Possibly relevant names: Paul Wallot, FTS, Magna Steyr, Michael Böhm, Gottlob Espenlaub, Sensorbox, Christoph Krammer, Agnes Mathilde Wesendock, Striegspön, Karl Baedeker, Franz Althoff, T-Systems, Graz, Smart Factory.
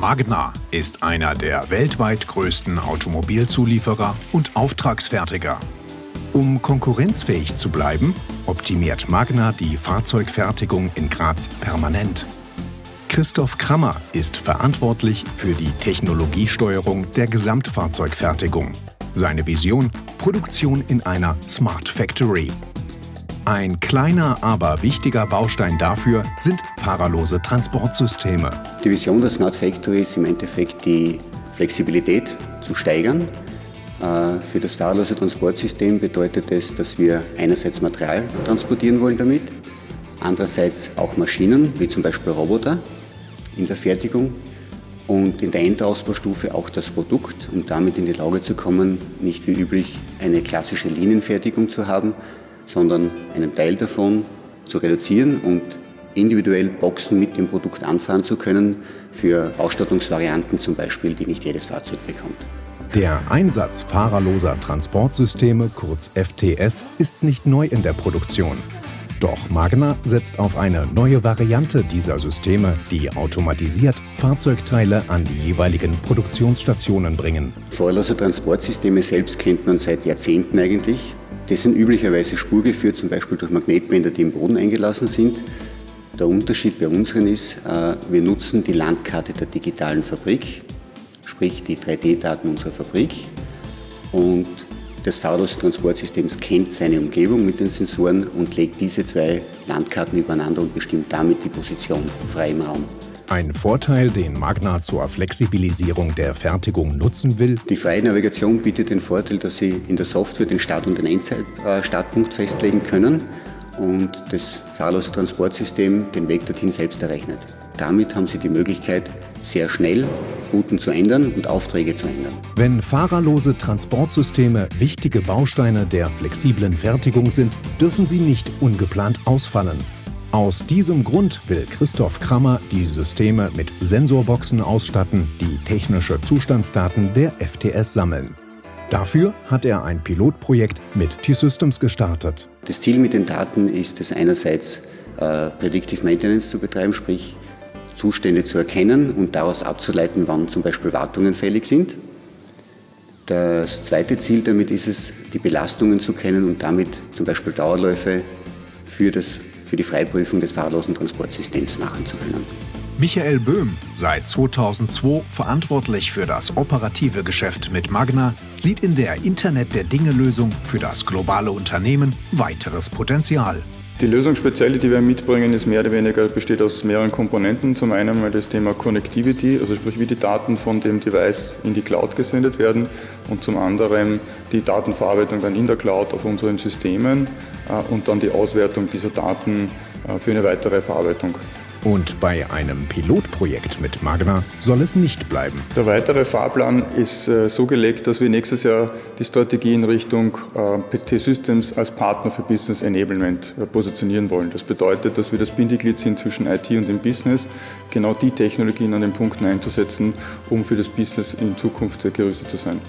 Magna ist einer der weltweit größten Automobilzulieferer und Auftragsfertiger. Um konkurrenzfähig zu bleiben, optimiert Magna die Fahrzeugfertigung in Graz permanent. Christoph Krammer ist verantwortlich für die Technologiesteuerung der Gesamtfahrzeugfertigung. Seine Vision: Produktion in einer Smart Factory. Ein kleiner, aber wichtiger Baustein dafür sind fahrerlose Transportsysteme. Die Vision der Smart Factory ist im Endeffekt, die Flexibilität zu steigern. Für das fahrerlose Transportsystem bedeutet es, dass wir einerseits Material transportieren wollen damit, andererseits auch Maschinen, wie zum Beispiel Roboter, in der Fertigung und in der Endausbaustufe auch das Produkt, um damit in die Lage zu kommen, nicht wie üblich eine klassische Linienfertigung zu haben, sondern einen Teil davon zu reduzieren und individuell Boxen mit dem Produkt anfahren zu können, für Ausstattungsvarianten zum Beispiel, die nicht jedes Fahrzeug bekommt. Der Einsatz fahrerloser Transportsysteme, kurz FTS, ist nicht neu in der Produktion. Doch Magna setzt auf eine neue Variante dieser Systeme, die automatisiert Fahrzeugteile an die jeweiligen Produktionsstationen bringen. Fahrerlose Transportsysteme selbst kennt man seit Jahrzehnten eigentlich. Das sind üblicherweise spurgeführt, zum Beispiel durch Magnetbänder, die im Boden eingelassen sind. Der Unterschied bei unseren ist, wir nutzen die Landkarte der digitalen Fabrik, sprich die 3D-Daten unserer Fabrik. Und das fahrerlose Transportsystem scannt seine Umgebung mit den Sensoren und legt diese zwei Landkarten übereinander und bestimmt damit die Position frei im Raum. Ein Vorteil, den Magna zur Flexibilisierung der Fertigung nutzen will: Die freie Navigation bietet den Vorteil, dass Sie in der Software den Start- und den Startpunkt festlegen können und das fahrerlose Transportsystem den Weg dorthin selbst errechnet. Damit haben Sie die Möglichkeit, sehr schnell Routen zu ändern und Aufträge zu ändern. Wenn fahrerlose Transportsysteme wichtige Bausteine der flexiblen Fertigung sind, dürfen sie nicht ungeplant ausfallen. Aus diesem Grund will Christoph Krammer die Systeme mit Sensorboxen ausstatten, die technische Zustandsdaten der FTS sammeln. Dafür hat er ein Pilotprojekt mit T-Systems gestartet. Das Ziel mit den Daten ist es einerseits, Predictive Maintenance zu betreiben, sprich Zustände zu erkennen und daraus abzuleiten, wann zum Beispiel Wartungen fällig sind. Das zweite Ziel damit ist es, die Belastungen zu kennen und damit zum Beispiel Dauerläufe für die Freiprüfung des fahrerlosen Transportsystems machen zu können. Michael Böhm, seit 2002 verantwortlich für das operative Geschäft mit Magna, sieht in der Internet der Dinge-Lösung für das globale Unternehmen weiteres Potenzial. Die Lösungsspezielle, die wir mitbringen, ist mehr oder weniger, besteht aus mehreren Komponenten. Zum einen mal das Thema Connectivity, also sprich, wie die Daten von dem Device in die Cloud gesendet werden, und zum anderen die Datenverarbeitung dann in der Cloud auf unseren Systemen und dann die Auswertung dieser Daten für eine weitere Verarbeitung. Und bei einem Pilotprojekt mit Magna soll es nicht bleiben. Der weitere Fahrplan ist so gelegt, dass wir nächstes Jahr die Strategie in Richtung T-Systems als Partner für Business Enablement positionieren wollen. Das bedeutet, dass wir das Bindeglied sind zwischen IT und dem Business, genau die Technologien an den Punkten einzusetzen, um für das Business in Zukunft sehr gerüstet zu sein.